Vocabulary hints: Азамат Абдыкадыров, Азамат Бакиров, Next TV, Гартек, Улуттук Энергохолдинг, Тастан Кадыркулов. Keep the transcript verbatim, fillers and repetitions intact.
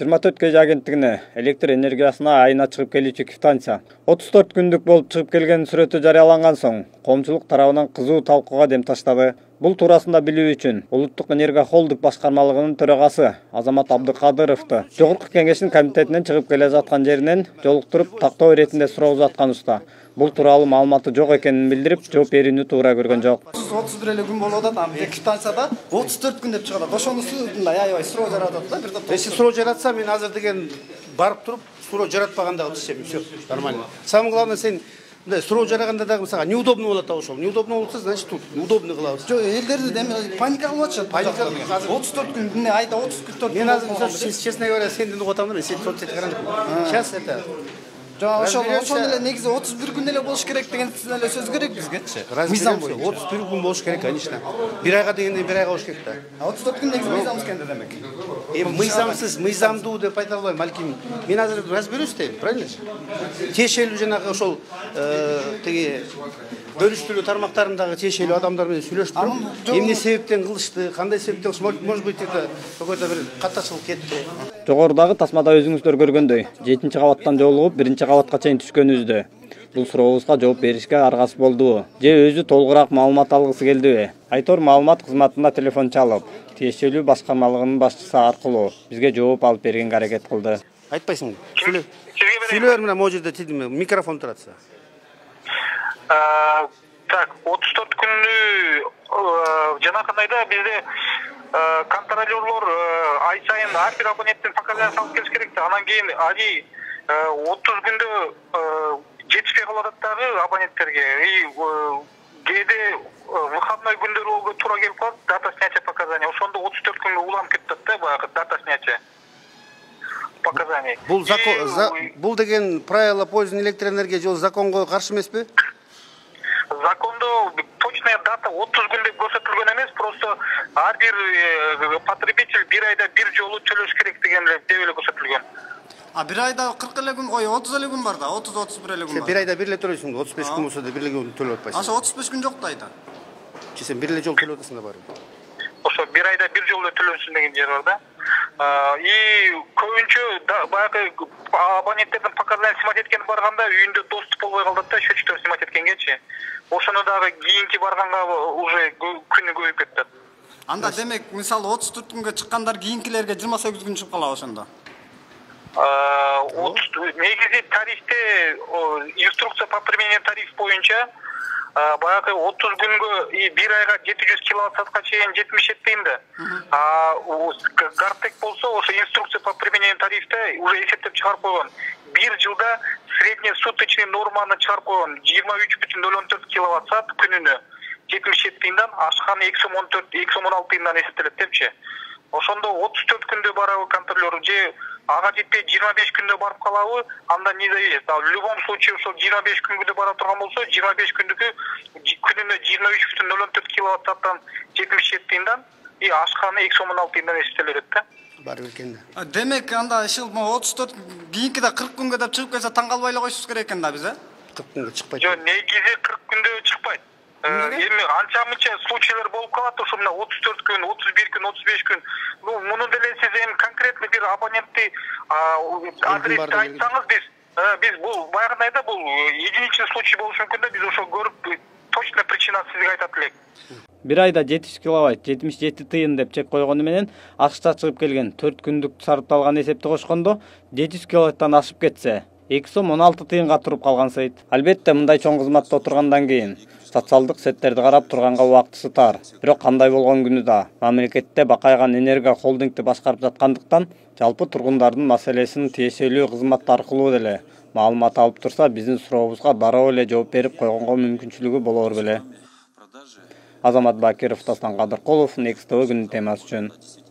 жыйырма төрт көз агенттігіне электр энергиясына айына шығып келуші квитанция отуз төрт күндік болып шығып келген сүрөтү жарияланған соң коомчулук тарабынан кызуу талкууга дем таштады. Бұл турасында билүү үчүн Улуттук Энергохолдинг башкармалыгынын төрагасы Азамат Абдыкадыровду жогорку кеңештин комитетинен чыгып келе жаткан жеринен жолуктуруп тактоо иретинде суроо узаткан уста бул тууралуу маалыматы жок экенин билдирип, жооп берүүнү туура көргөн жок. отуз бир эле күн болуп атат, а квитанцияда отуз төрт күн деп чыгат. Ошонусунда аябай суроо жаратат да, бир топ. Эси суроо жаратса, мен азыр деген барып туруп, суроо жаратпагандагы түшөм, всё нормально. Самое главное, сен да, суроо жараганда да мисалы неудобно болот ошол. Неудобно болсо, значит, тут удобно кылабыз. Жок, элдерди да паника болуп атышат. Паника отуз төрт күн, айда отуз төрт. Мен азыр мисалы, честно говоря, сендин котамдын, мен сени төрт жеткенде. Сейчас это жоо, ошол ошол эле негизи отуз бир күн эле болуш керек деген эле сөз керек бизгечи. Мыйзам бою отуз бир күн болуш керек, конечно. бир айга дегенде бир айга болуш керек да. отуз төрт күн негизи мыйзамсыз кенде демек. Э мыйзамсыз, мыйзамдуу деп айта албайм, балким. Мен азыр разберүүбүз, правильно? Тешелүү жанагы ошол тиги бөлүштүрүү тармактарындагы тешелүү адамдар менен сүйлөшүп туруп, эмне себептен кылышты, кандай себептен кылышты, может быть, это какой-то бир катташылык кетти. Жогорудагы тасмада өзүңүздөр көргөндөй, жетинчи кабаттан жолугуп биринчи кабатка чейин түшкөнүздө бул сурообузга жооп беришке аргасы болдубу же өзү толугураак маалымат алгысы келдиби? Айтор маалымат кызматына телефон чалып, тиешелүү башкармалыгынын башчысы аркылуу бизге жооп алып бергенге аракет кылды. Айтпайсыңбы? Сүйлө. Сүйлө бер мына могу жерде микрофон туратса. Так, отуз төрт күндү жанакындайда бизде контролёрлор ай сайын ар бир абоненттин показания салып келиш керек да, анан кийин али отуз күндө жетишпей калат дагы абоненттерге. И кээде выходной күндөр болго туура келип калат дата снятия показания. Ошондо отуз төрт күнгө уланып кетип атат да баягы дата снятия показаний. Бул закон, бул деген правила пользования электроэнергией жол законго каршы эмеспи? Закондо точная дата отуз күн деп көрсөтүлгөн эмес, просто ар бир потребитель бир айда бир жолу төлөш керек деген деп эле көрсөтүлгөн. А бир айда кырк эле күн, ой, отуз эле күн бар да, отуз отуз бир эле күн бар. Бир айда бир эле төлөйсүң, отуз беш күн болсо да бир эле күн төлөп атпайсың. Ошо отуз беш күн жок да айда. Же сен бир эле жол төлөп атасың да баары. Ошо бир айда бир жол эле төлөсүң деген жер бар да. И көбүнчө баягы абоненттердин показания сымат эткени барганда үйүндө доступ болбой калат да, счётчиктер сымат эткенгечи. Ошону дагы кийинки барганга уже күнү көбөйүп кетти. Анда демек, мисалы отуз төрт күнгө чыккандар кийинкилерге жыйырма сегиз күн чыгып калат ошондо. Негизи тарифте инструкция по применению тариф боюнча баягы отуз күнгө и бир айга жети жүз киловатт-саатка чейин жетимиш жети тыйын да. А Гартек болсо ошо инструкция по применению тарифте уже эсептеп чыгарып койгон. бир жылда среднесуточный норманы чыгарып койгон жыйырма үч бүтүн ноль он төрт киловатт-саат күнүнө жетимиш жети тыйындан ашкан эки жүз он төрт эки жүз он алты тыйындан эсептелет депчи. Ошондо отуз төрт күндө барабы контролёр же ага жетпей жыйырма беш күндө барып калабы, анда не зависит. В любом случае ошол жыйырма беш күнгө бара турган болсо, жыйырма беш күндүкү күнүнө жыйырма үч бүтүн ноль он төрт киловатт-сааттан жетимиш жети тыйындан и ашканы эки жүз он алты тыйындан эсептелет да. Бар экен да. Демек анда ишил отуз төрт кийинки да кырк күнгө деп чыгып келсе таң калбай эле койсуңуз керек экен да биз, э? кырк күнгө чыкпайт. Жок, негизи кырк күндө чыкпайт. Эми анча-мынча случайлар болуп калат, ошо мына отуз төрт күн, отуз бир күн, отуз беш күн. Ну, муну деле сиз эми конкретно бир абонентти адрести айтсаңыз, биз биз бул баягындайда бул единичный случай болушу мүмкүн да, биз ошо көрүп точно причина сизге айтат элек. бир айда жети жүз киловатт, жетимиш жети тыйын деп чек койгону менен акча чыгып келген төрт күндүк сарпталган эсепти кошкондо жети жүз киловаттан ашып кетсе эки жүз он алты тыйынга туруп калган сайт. Албетте, мындай чоң кызматта отургандан кийин социалдык сеттерди карап турганга убактысы тар. Бирок кандай болгон күнү да мамлекетте бакайган энергия холдингти башкарып жаткандыктан жалпы тургундардын маселесин тиешелүү кызмат аркылуу деле маалымат алып турса, биздин сурообузга дароо эле жооп берип койгонго мүмкүнчүлүгү болор беле. Азамат Бакиров, Тастан Кадыркулов, Next тэ вэ күнүнүн темасы үчүн.